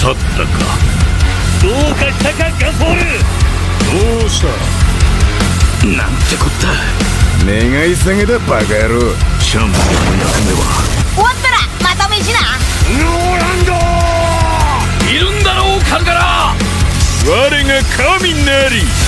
去ったか。どうかしたかガソール。どうしたなんてこった。願い下げだバカ野郎。チャンピオンの役目は終わったらまた飯な。ノーランドいるんだろうカンガラー。我が神なり。